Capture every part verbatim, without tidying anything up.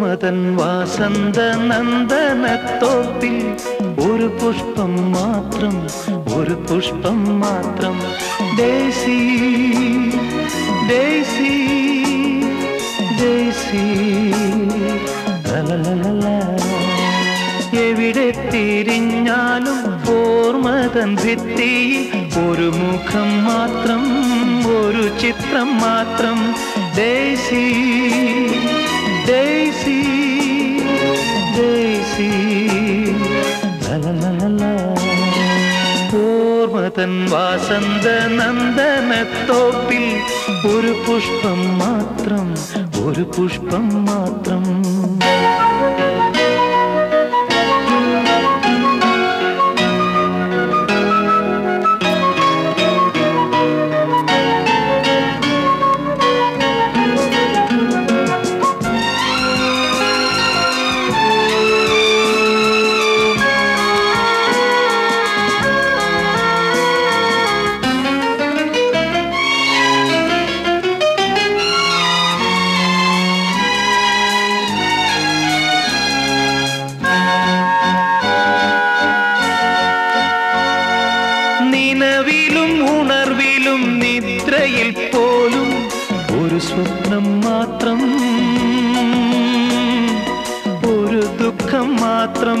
ஓமதன் வாசந்த நந்தனத்தோப்பில் ஒரு புஷ்பம் மாத்திரம் ஒரு புஷ்பம் மாத்திரம் டெய்சி டெய்சி டெய்சி லலலலலா എവിടെ തിരിഞ്ഞാലും ഓർമ്മതൻ ഭിത്തിയിൽ ഒരു മുഖം മാത്രം ഒരു ചിത്രം മാത്രം ഡെയ്സി ഡെയ്സി ഡെയ്സി ലലലലലാ ഓർമ്മതൻ വസന്ത നന്ദനത്തോപ്പിൽ ഒരു പുഷ്പം മാത്രം ഒരു പുഷ്പം മാത്രം സ്വപ്നം മാത്രം ഒരു ദുഃഖം മാത്രം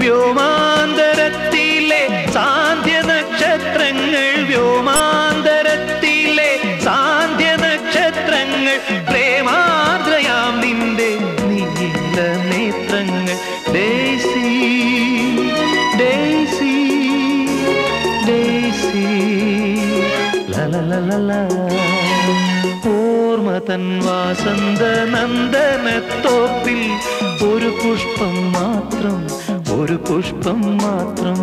വ്യോമാന്തരത്തിലെ സാന്ധ്യ നക്ഷത്രങ്ങൾ വ്യോമാന്തരത്തിലെ സാന്ധ്യ നക്ഷത്രങ്ങൾ പ്രേമാർദ്രയാം നിന്റെ നീല നേത്രങ്ങൾ ഡെയ്സി ഡെയ്സി ഡെയ്സി ഓർമ്മതൻ വസന്ത നന്ദനത്തോപ്പിൽ ഒരു പുഷ്പം മാത്രം ഒരു പുഷ്പം മാത്രം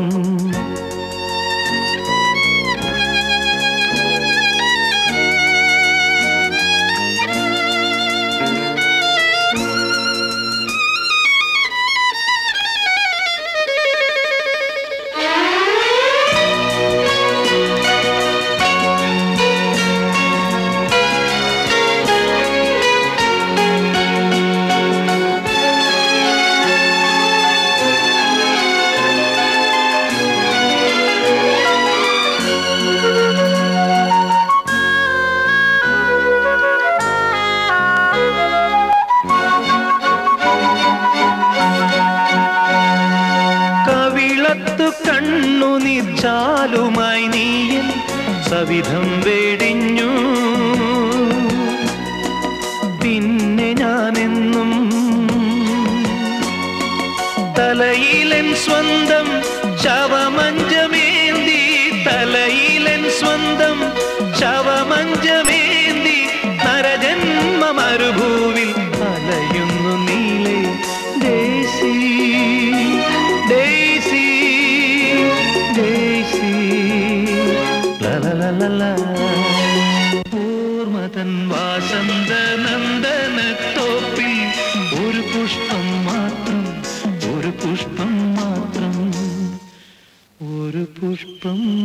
ചാലുമായി നീയിൽ സവിധം വെടിഞ്ഞു പിന്നെ ഞാനെന്നും തലയിലൻ സ്വന്തം ശവമഞ്ചമേന്തി തലയിലൻ സ്വന്തം ശവമഞ്ചമേന്തി നരജന്മ മരുഭൂവിൽ അലയുന്നു നീലേ ഡെയ്സി ഡെയ്സി ഓർമ്മതൻ വസന്ത നന്ദനത്തോപ്പിൽ ഒരു പുഷ്പം മാത്രം ഒരു പുഷ്പം മാത്രം ഒരു പുഷ്പം